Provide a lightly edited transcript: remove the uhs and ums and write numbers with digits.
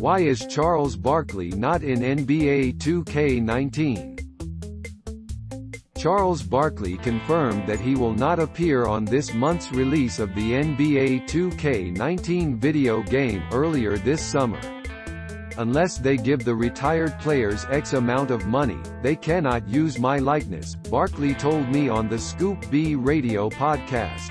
Why is Charles Barkley not in NBA 2K19? Charles Barkley confirmed that he will not appear on this month's release of the NBA 2K19 video game earlier this summer. Unless they give the retired players X amount of money, they cannot use my likeness, Barkley told me on the Scoop B Radio Podcast.